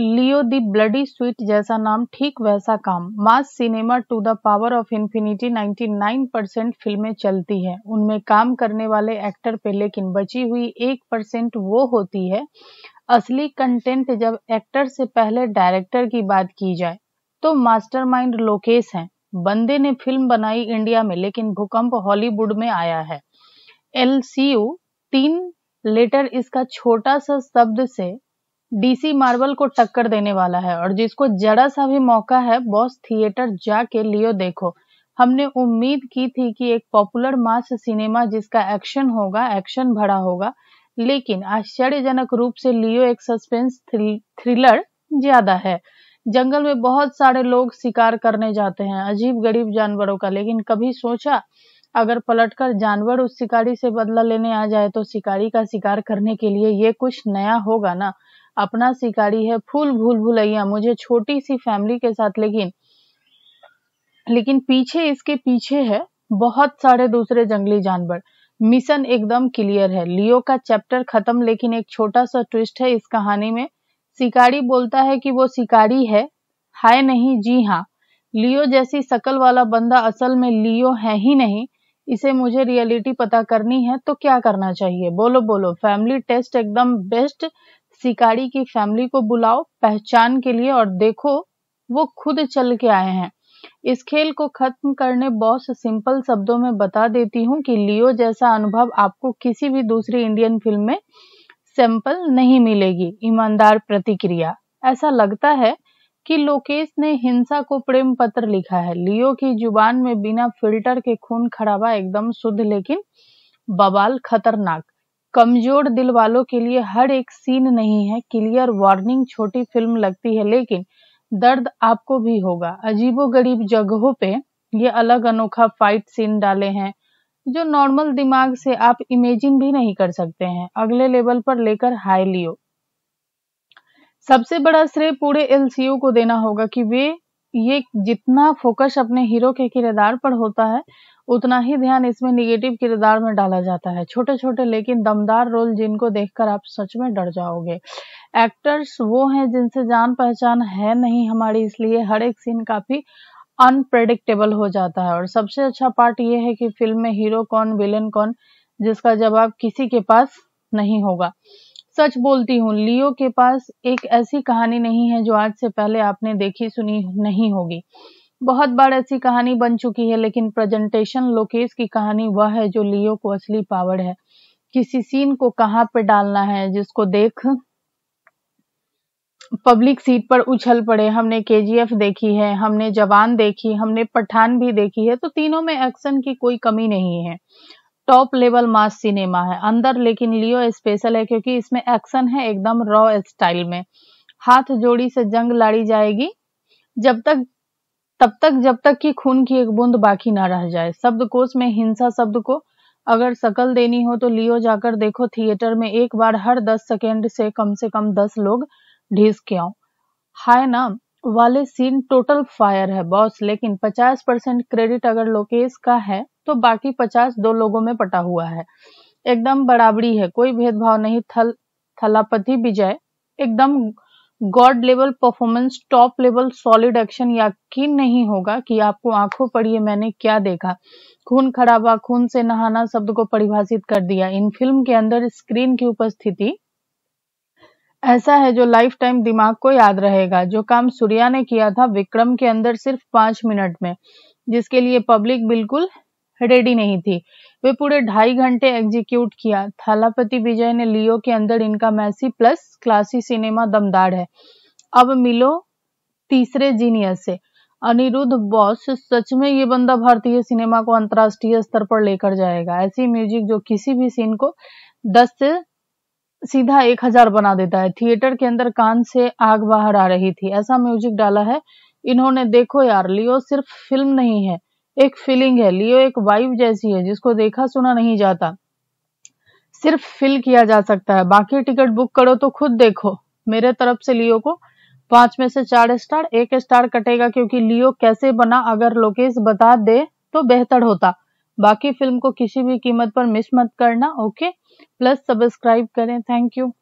लियो दी bloody sweet जैसा नाम ठीक वैसा काम। Mass cinema to the power of infinity 99% फिल्में चलती हैं, उनमें काम करने वाले एक्टर पे, लेकिन बची हुई 1% वो होती है असली कंटेंट। जब एक्टर से पहले डायरेक्टर की बात की जाए तो मास्टरमाइंड लोकेश हैं। बंदे ने फिल्म बनाई इंडिया में, लेकिन भूकंप हॉलीवुड में आया है। LCU 3 लेटर इसका छोटा सा शब्द से DC मार्वल को टक्कर देने वाला है, और जिसको जरा सा भी मौका है बॉस थिएटर जाके लियो देखो। हमने उम्मीद की थी कि एक पॉपुलर मास सिनेमा जिसका एक्शन होगा, एक्शन भरा होगा, लेकिन आश्चर्यजनक रूप से लियो एक सस्पेंस थ्रिलर ज्यादा है। जंगल में बहुत सारे लोग शिकार करने जाते हैं अजीब गरीब जानवरों का, लेकिन कभी सोचा अगर पलटकर जानवर उस शिकारी से बदला लेने आ जाए तो शिकारी का शिकार करने के लिए ये कुछ नया होगा ना। अपना शिकारी है भूल भुलैया। मुझे छोटी सी फैमिली के साथ, लेकिन पीछे इसके पीछे है बहुत सारे दूसरे जंगली जानवर। मिशन एकदम क्लियर है। लियो का चैप्टर खत्म, लेकिन एक छोटा सा ट्विस्ट है इस कहानी में। शिकारी बोलता है कि वो शिकारी है। हाय नहीं जी हाँ, लियो जैसी शकल वाला बंदा असल में लियो है ही नहीं। इसे मुझे रियलिटी पता करनी है तो क्या करना चाहिए, बोलो। फैमिली टेस्ट एकदम बेस्ट। शिकारी की फैमिली को बुलाओ पहचान के लिए, और देखो वो खुद चल के आए हैं। इस खेल को खत्म करने बॉस सिंपल शब्दों में बता देती हूँ कि लियो जैसा अनुभव आपको किसी भी दूसरी इंडियन फिल्म में सैंपल नहीं मिलेगी। ईमानदार प्रतिक्रिया। ऐसा लगता है कि लोकेश ने हिंसा को प्रेम पत्र लिखा है। लियो की जुबान में बिना फिल्टर के खून खराबा, एकदम शुद्ध लेकिन बवाल खतरनाक। कमजोर दिल वालों के लिए हर एक सीन नहीं है क्लियर वार्निंग। छोटी फिल्म लगती है लेकिन दर्द आपको भी होगा। अजीबोगरीब जगहों पे ये अलग अनोखा फाइट सीन डाले हैं जो नॉर्मल दिमाग से आप इमेजिन भी नहीं कर सकते हैं। अगले लेवल पर लेकर हाय लियो। सबसे बड़ा श्रेय पूरे LCU को देना होगा कि वे ये जितना फोकस अपने हीरो के किरदार पर होता है उतना ही ध्यान इसमें निगेटिव किरदार में डाला जाता है। छोटे छोटे लेकिन दमदार रोल जिनको देखकर आप सच में डर जाओगे। एक्टर्स वो हैं जिनसे जान पहचान है नहीं हमारी, इसलिए हर एक सीन काफी अनप्रेडिक्टेबल हो जाता है। और सबसे अच्छा पार्ट ये है कि फिल्म में हीरो कौन विलेन कौन, जिसका जवाब किसी के पास नहीं होगा। सच बोलती हूँ, लियो के पास एक ऐसी कहानी नहीं है जो आज से पहले आपने देखी सुनी नहीं होगी। बहुत बार ऐसी कहानी बन चुकी है, लेकिन प्रेजेंटेशन लोकेश की कहानी वह है जो लियो को असली पावर है। किसी सीन को कहाँ पे डालना है जिसको देख पब्लिक सीट पर उछल पड़े। हमने KGF देखी है, हमने जवान देखी, हमने पठान भी देखी है, तो तीनों में एक्शन की कोई कमी नहीं है। टॉप लेवल मास सिनेमा है अंदर, लेकिन लियो स्पेशल है क्योंकि इसमें एक्शन है एकदम रॉ स्टाइल में। हाथ जोड़ी से जंग लड़ी जाएगी तब तक कि खून की एक बूंद बाकी ना रह जाए। शब्दकोश में हिंसा शब्द को अगर शकल देनी हो तो लियो जाकर देखो। थिएटर में एक बार हर 10 सेकेंड से कम 10 लोग ढीस के आओ। हाय ना वाले सीन टोटल फायर है बॉस, लेकिन 50% क्रेडिट अगर लोकेश का है तो बाकी 50 दो लोगों में पटा हुआ है। एकदम बराबरी है, कोई भेदभाव नहीं। थलापति विजय एकदम god level performance, top level solid action. यकीन नहीं होगा कि आपको आंखों पर ये मैंने क्या देखा। खून खराबा, खून से नहाना शब्द को परिभाषित कर दिया। इन फिल्म के अंदर स्क्रीन की उपस्थिति ऐसा है जो लाइफ टाइम दिमाग को याद रहेगा। जो काम सूर्या ने किया था विक्रम के अंदर सिर्फ 5 मिनट में, जिसके लिए पब्लिक बिल्कुल रेडी नहीं थी, वे पूरे 2.5 घंटे एग्जीक्यूट किया। थालापति विजय ने लियो के अंदर इनका मैसी प्लस क्लासी सिनेमा दमदार है। अब मिलो तीसरे जीनियस से, अनिरुद्ध बॉस। सच में ये बंदा भारतीय सिनेमा को अंतरराष्ट्रीय स्तर पर लेकर जाएगा। ऐसी म्यूजिक जो किसी भी सीन को 10 से सीधा 1000 बना देता है। थिएटर के अंदर कान से आग बाहर आ रही थी, ऐसा म्यूजिक डाला है इन्होंने। देखो यार, लियो सिर्फ फिल्म नहीं है, एक फीलिंग है। लियो एक वाइब जैसी है जिसको देखा सुना नहीं जाता, सिर्फ फील किया जा सकता है। बाकी टिकट बुक करो तो खुद देखो। मेरे तरफ से लियो को 5 में से 4 स्टार, 1 स्टार कटेगा क्योंकि लियो कैसे बना अगर लोकेश बता दे तो बेहतर होता। बाकी फिल्म को किसी भी कीमत पर मिस मत करना। ओके, प्लस सब्सक्राइब करें। Thank you.